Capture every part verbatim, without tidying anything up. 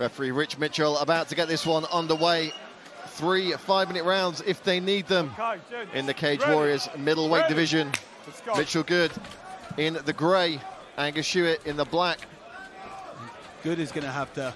Referee Rich Mitchell about to get this one underway. Three five-minute rounds if they need them in the Cage Warriors middleweight division. Mitchell Goode in the grey, Angus Hewett in the black. Goode is going to have to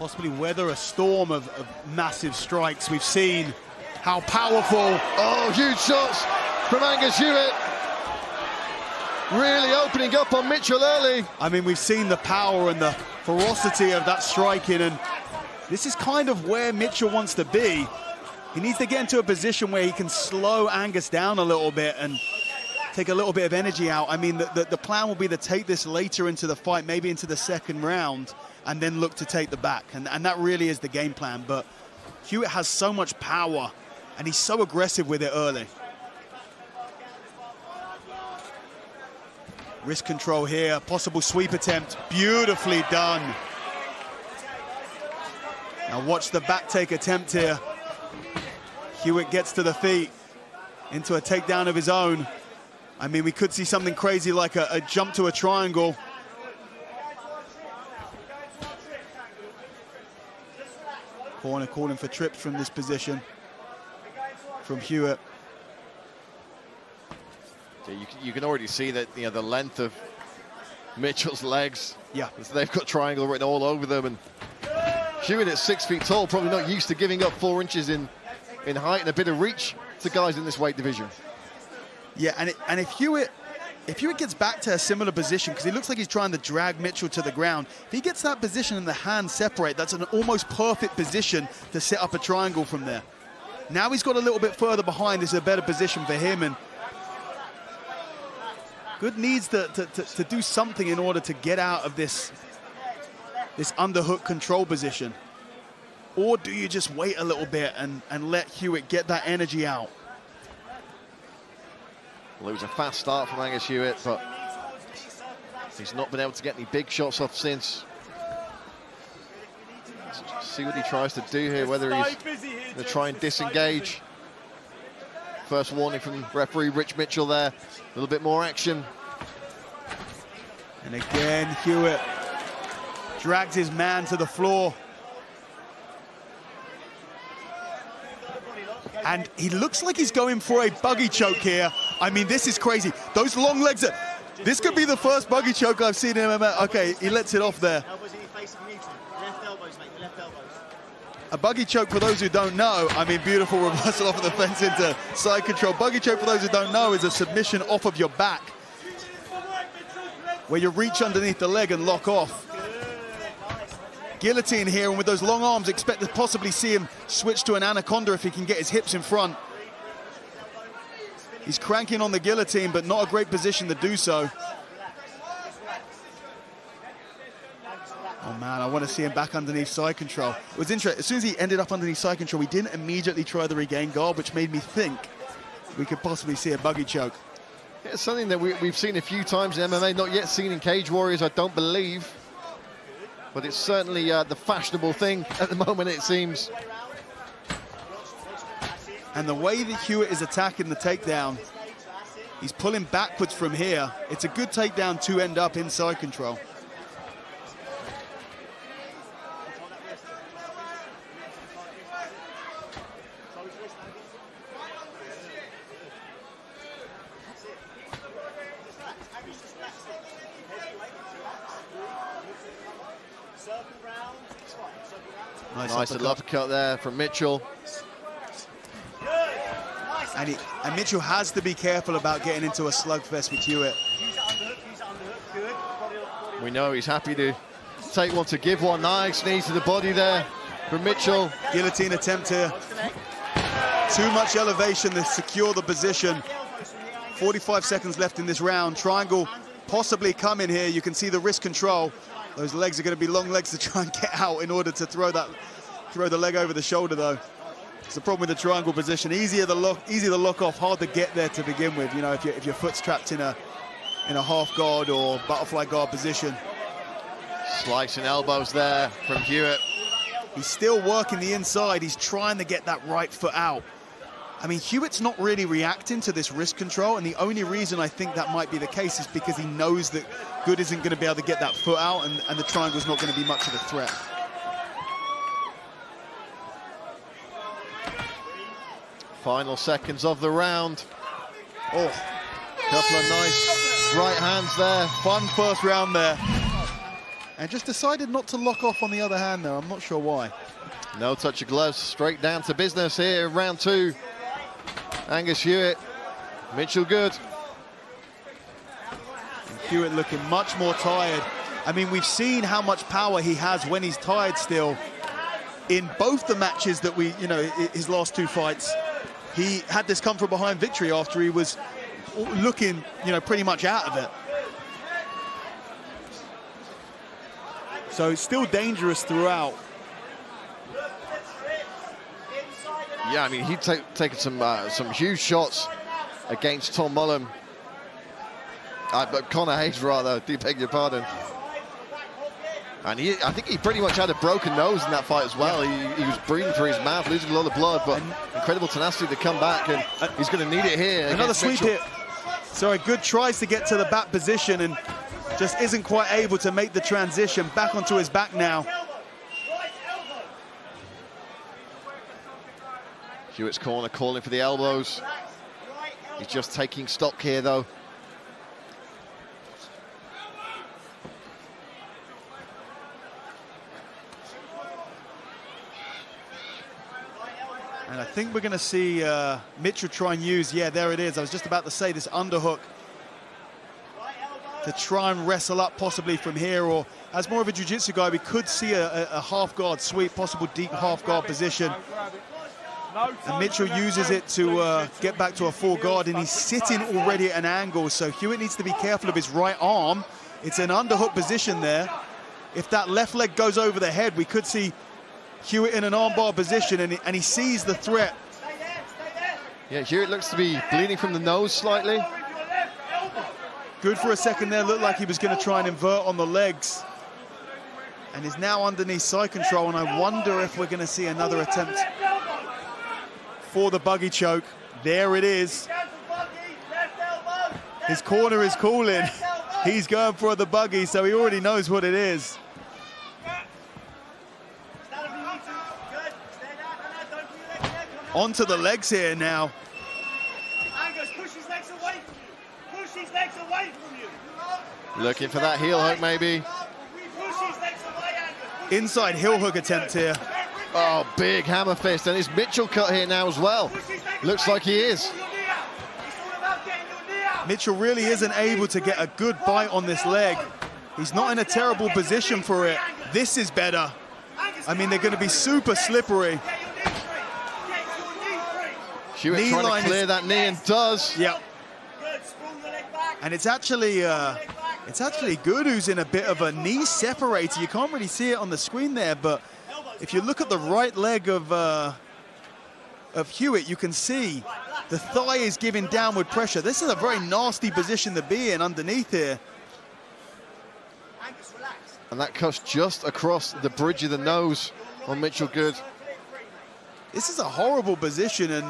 possibly weather a storm of, of massive strikes. We've seen how powerful. Oh, huge shots from Angus Hewett. Really opening up on Mitchell early. I mean, we've seen the power and the ferocity of that striking, and this is kind of where Mitchell wants to be. He needs to get into a position where he can slow Angus down a little bit and take a little bit of energy out. I mean, the, the, the plan will be to take this later into the fight, maybe into the second round, and then look to take the back. And, and that really is the game plan. But Hewett has so much power, and he's so aggressive with it early. Wrist control here, possible sweep attempt, beautifully done. Now watch the back take attempt here. Hewett gets to the feet, into a takedown of his own. I mean, we could see something crazy like a, a jump to a triangle. Corner calling for trips from this position, from Hewett. So you, you can already see that, you know, the length of Mitchell's legs. Yeah. So they've got triangle written all over them, and Hewett at six feet tall, probably not used to giving up four inches in, in height and a bit of reach to guys in this weight division. Yeah, and, it, and if, Hewett, if Hewett gets back to a similar position, because he looks like he's trying to drag Mitchell to the ground, if he gets that position and the hands separate, that's an almost perfect position to set up a triangle from there. Now he's got a little bit further behind, it's a better position for him, and Goode needs to, to, to, to do something in order to get out of this, this underhook control position. Or do you just wait a little bit and, and let Hewett get that energy out? Well, it was a fast start from Angus Hewett, but he's not been able to get any big shots off since. Let's see what he tries to do here, whether he's going to try and disengage. First warning from referee Rich Mitchell there. A little bit more action. And again, Hewett drags his man to the floor. And he looks like he's going for a buggy choke here. I mean, this is crazy. Those long legs are... This could be the first buggy choke I've seen in M M A. Okay, he lets it off there. A buggy choke, for those who don't know, I mean, beautiful reversal off of the fence into side control. Buggy choke, for those who don't know, is a submission off of your back, where you reach underneath the leg and lock off. Guillotine here, and with those long arms, expect to possibly see him switch to an anaconda if he can get his hips in front. He's cranking on the guillotine, but not a great position to do so. Oh man, I want to see him back underneath side control. It was interesting, as soon as he ended up underneath side control, we didn't immediately try the regain guard, which made me think we could possibly see a buggy choke. It's something that we, we've seen a few times in M M A, not yet seen in Cage Warriors, I don't believe. But it's certainly uh, the fashionable thing at the moment, it seems. And the way that Hewett is attacking the takedown, he's pulling backwards from here. It's a good takedown to end up in side control. Nice uppercut. uppercut there from Mitchell. And, he, and Mitchell has to be careful about getting into a slugfest with Hewett. We know he's happy to take one, to give one. Nice knee to the body there from Mitchell. Guillotine attempt here. Too much elevation to secure the position. forty-five seconds left in this round. Triangle possibly coming here. You can see the wrist control. Those legs are going to be long legs to try and get out in order to throw that, throw the leg over the shoulder, though. It's the problem with the triangle position. Easier the lock, easier the lock off, hard to get there to begin with. You know, if, you, if your foot's trapped in a, in a half guard or butterfly guard position. Slicing elbows there from Hewett. He's still working the inside. He's trying to get that right foot out. I mean, Hewett's not really reacting to this wrist control, and the only reason I think that might be the case is because he knows that Goode isn't going to be able to get that foot out, and, and the triangle's not going to be much of a threat. Final seconds of the round. Oh, couple of nice right hands there. Fun first round there. And just decided not to lock off on the other hand there. I'm not sure why. No touch of gloves. Straight down to business here. Round two. Angus Hewett, Mitchell Goode. And Hewett looking much more tired. I mean, we've seen how much power he has when he's tired still. In both the matches that we, you know, his last two fights, he had this come from behind victory after he was looking, you know, pretty much out of it. So still dangerous throughout. Yeah, I mean, he'd ta taken some uh, some huge shots against Tom Mullum, uh, but Connor Hayes rather. Do beg your pardon. And he, I think he pretty much had a broken nose in that fight as well. Yeah. He, he was breathing through his mouth, losing a lot of blood, but and incredible tenacity to come back, and uh, he's going to need it here. Another sweep hit. Sorry, Goode tries to get to the back position and just isn't quite able to make the transition back onto his back now. Hewett's corner calling for the elbows. He's just taking stock here, though. And I think we're going to see uh, Mitchell try and use, yeah, there it is. I was just about to say this underhook to try and wrestle up possibly from here, or as more of a jiu-jitsu guy, we could see a, a half-guard sweep, possible deep half-guard position. And Mitchell uses it to uh, get back to a four-guard, and he's sitting already at an angle, so Hewett needs to be careful of his right arm. It's an underhook position there. If that left leg goes over the head, we could see Hewett in an armbar position, and he, and he sees the threat. Yeah, Hewett looks to be bleeding from the nose slightly. Goode for a second there, looked like he was going to try and invert on the legs. And is now underneath side control, and I wonder if we're going to see another attempt for the buggy choke. There it is. His corner is calling. He's going for the buggy, so he already knows what it is. Onto the legs here now. Angus, push his legs away. Push his legs away from you. Looking for that heel hook, maybe. Push his legs away, Angus. Inside heel hook attempt here. Oh, big hammer fist. And it's Mitchell cut here now as well. Looks like he is. Mitchell really isn't able to get a Goode bite on this leg. He's not in a terrible position for it. This is better. I mean, they're going to be super slippery. Hewett trying to clear that knee, and does. Yep. And it's actually uh, it's actually Goode who's in a bit of a knee separator. You can't really see it on the screen there, but if you look at the right leg of uh, of Hewett, you can see the thigh is giving downward pressure. This is a very nasty position to be in underneath here. And that cuts just across the bridge of the nose on Mitchell Goode. This is a horrible position, and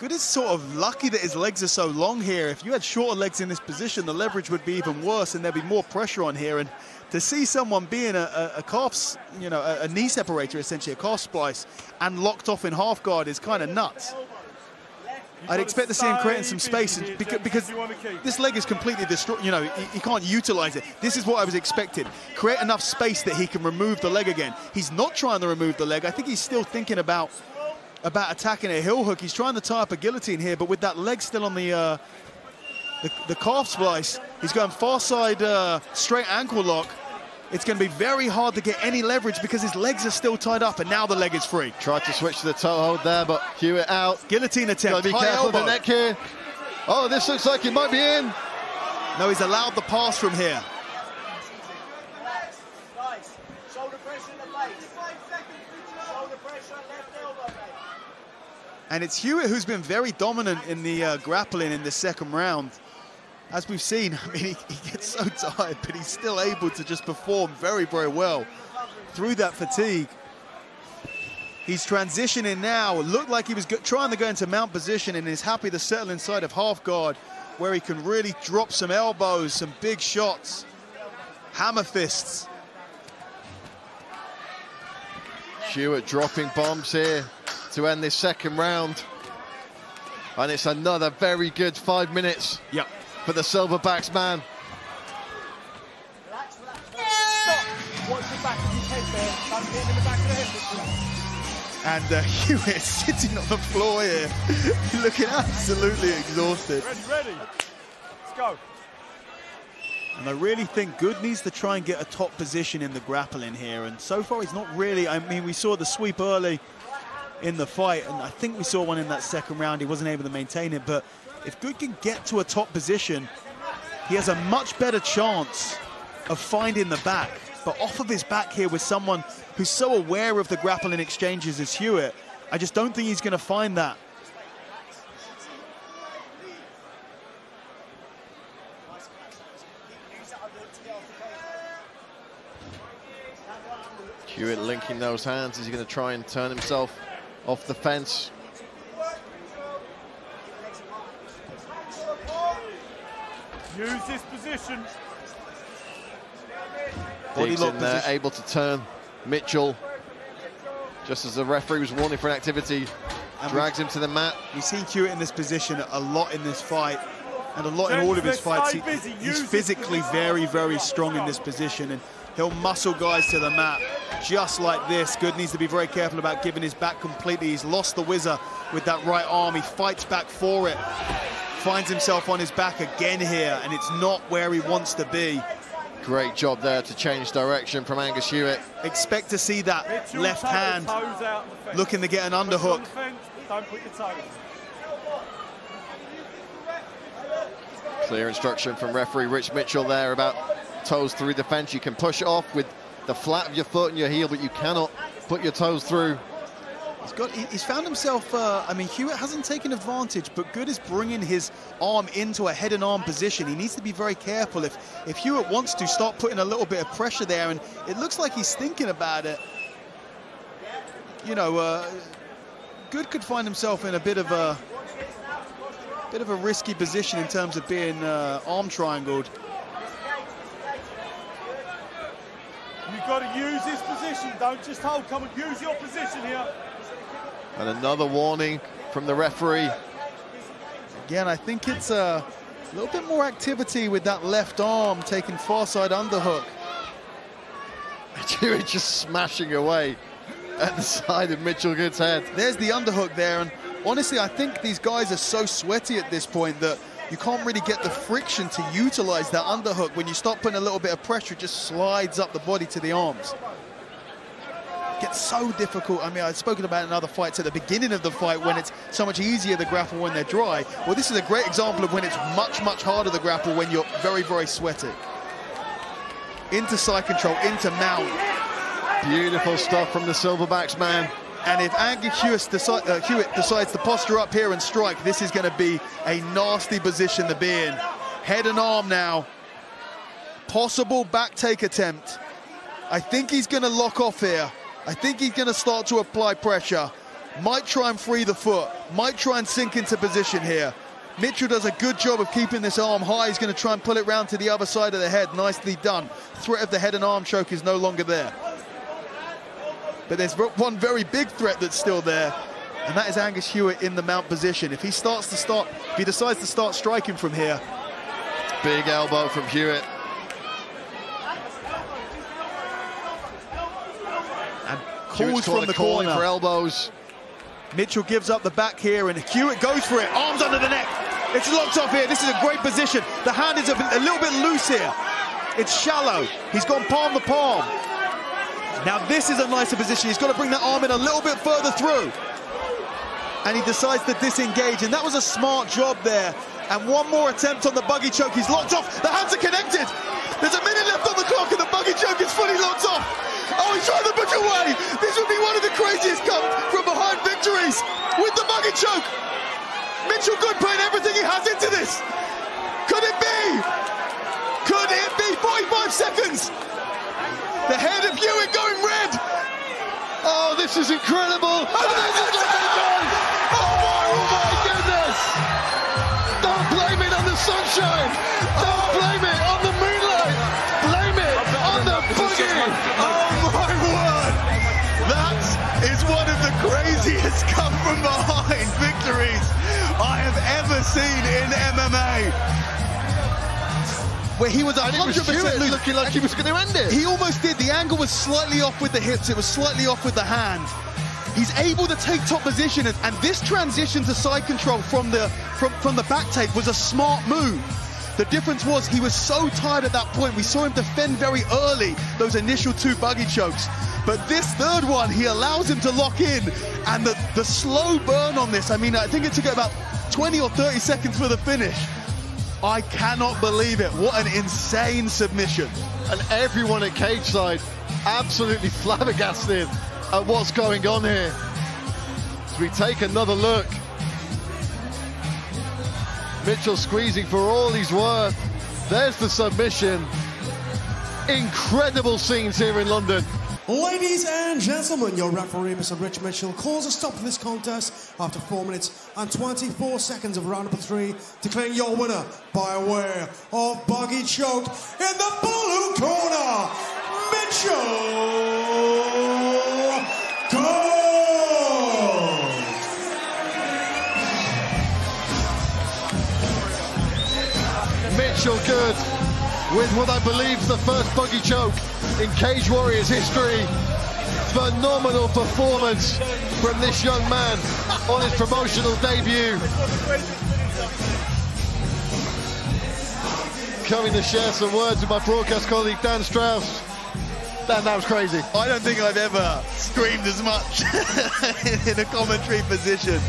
Goode is sort of lucky that his legs are so long here. If you had shorter legs in this position, the leverage would be even worse, and there'd be more pressure on here. And to see someone being a, a, a calf's, you know, a, a knee separator, essentially, a calf splice, and locked off in half guard is kind of nuts. I'd expect to see him creating some space, because, because this leg is completely destroyed. You know, he, he can't utilize it. This is what I was expecting. Create enough space that he can remove the leg again. He's not trying to remove the leg. I think he's still thinking about about attacking a heel hook. He's trying to tie up a guillotine here, but with that leg still on the uh, the, the calf splice, he's going far side uh, straight ankle lock. It's going to be very hard to get any leverage because his legs are still tied up, and now the leg is free. Tried to switch to the toe hold there, but Hewett out. Guillotine attempt. Be careful of the neck here. Oh, this looks like he might be in. No, he's allowed the pass from here. And it's Hewett who's been very dominant in the uh, grappling in the second round. As we've seen, I mean, he, he gets so tired, but he's still able to just perform very, very well through that fatigue. He's transitioning now. It looked like he was trying to go into mount position, and is happy to settle inside of half guard, where he can really drop some elbows, some big shots, hammer fists. Hewett dropping bombs here to end this second round. And it's another very good five minutes yep. for the Silverbacks, man. Relax, relax, relax. Stop. Watch the back of his head there. That's hitting the back of the head. And uh, Hewett sitting on the floor here, looking absolutely exhausted. Ready, ready. Let's go. And I really think Goode needs to try and get a top position in the grappling here. And so far, he's not really. I mean, we saw the sweep early in the fight, and I think we saw one in that second round. He wasn't able to maintain it, but if Goode can get to a top position, he has a much better chance of finding the back. But off of his back here with someone who's so aware of the grappling exchanges as Hewett, I just don't think he's going to find that. Hewett linking those hands. He's going to try and turn himself off the fence. Use this position. He's in there, able to turn Mitchell. Just as the referee was warning for an activity, and drags we, him to the mat. We've seen Hewett in this position a lot in this fight, and a lot in all of his fights. He, he's physically very, very strong in this position, and he'll muscle guys to the mat. Just like this, Goode needs to be very careful about giving his back completely. He's lost the whizzer with that right arm. He fights back for it, finds himself on his back again here, and it's not where he wants to be. Great job there to change direction from Angus Hewett. Expect to see that Mitchell left hand looking to get an underhook. Don't put your toes. Clear instruction from referee Rich Mitchell there about toes through the fence. You can push off with the flat of your foot and your heel, but you cannot put your toes through. He's got, he's found himself, uh, I mean, Hewett hasn't taken advantage, but Goode is bringing his arm into a head and arm position. He needs to be very careful. If, if Hewett wants to, start putting a little bit of pressure there, and it looks like he's thinking about it. You know, uh, Goode could find himself in a bit of a, bit of a risky position in terms of being uh, arm triangled. You've got to use his position, don't just hold, come and use your position here. And another warning from the referee. Again, I think it's a little bit more activity with that left arm taking far side underhook. Hewett just smashing away at the side of Mitchell Goode's head. There's the underhook there, and honestly, I think these guys are so sweaty at this point that you can't really get the friction to utilize that underhook. When you start putting a little bit of pressure, it just slides up the body to the arms. It gets so difficult. I mean, I've spoken about in other fights at the beginning of the fight when it's so much easier to grapple when they're dry. Well, this is a great example of when it's much, much harder to grapple when you're very, very sweaty. Into side control, into mount. Beautiful stuff from the Silverbacks, man. And if Angus Hewett, deci uh, Hewett decides to posture up here and strike, this is going to be a nasty position to be in. Head and arm now. Possible back take attempt. I think he's going to lock off here. I think he's going to start to apply pressure. Might try and free the foot. Might try and sink into position here. Mitchell does a good job of keeping this arm high. He's going to try and pull it round to the other side of the head. Nicely done. Threat of the head and arm choke is no longer there. But there's one very big threat that's still there, and that is Angus Hewett in the mount position. If he starts to start, if he decides to start striking from here. Big elbow from Hewett. And calls from the corner for elbows. Mitchell gives up the back here, and Hewett goes for it. Arms under the neck. It's locked off here. This is a great position. The hand is a, a little bit loose here. It's shallow. He's gone palm to palm. Now this is a nicer position. He's got to bring that arm in a little bit further through. And he decides to disengage, and that was a smart job there. And one more attempt on the buggy choke. He's locked off. The hands are connected. There's a minute left on the clock, and the buggy choke is fully locked off. Oh, he's trying to push away. This would be one of the craziest come from behind victories with the buggy choke. Mitchell Goode putting everything he has into this. Could it be? Could it be? forty-five seconds. The head of Hewett going red! Oh, this is incredible! Oh, this is incredible! Oh, my, oh my goodness! Don't blame it on the sunshine! Don't blame it on the moonlight! Blame it on the boogie! Oh, my word! That is one of the craziest come-from-behind victories I have ever seen in M M A. Where he was one hundred percent was looking like he was going to end it. He almost did. The angle was slightly off with the hips. It was slightly off with the hand. He's able to take top position, and, and this transition to side control from the from, from the back take was a smart move. The difference was he was so tired at that point. We saw him defend very early those initial two buggy chokes. But this third one, he allows him to lock in, and the, the slow burn on this, I mean, I think it took about twenty or thirty seconds for the finish. I cannot believe it. What an insane submission. And everyone at cage side absolutely flabbergasted at what's going on here. As we take another look, Mitchell squeezing for all he's worth. There's the submission. Incredible scenes here in London. Ladies and gentlemen, your referee, Mister Rich Mitchell, calls a stop to this contest after four minutes and twenty-four seconds of round number three, declaring your winner by way of Buggy Choke in the blue corner, Mitchell Goode. Mitchell Goode with what I believe is the first buggy choke in Cage Warriors history. Phenomenal performance from this young man on his promotional debut. Coming to share some words with my broadcast colleague Dan Strauss. Dan, that was crazy. I don't think I've ever screamed as much in a commentary position.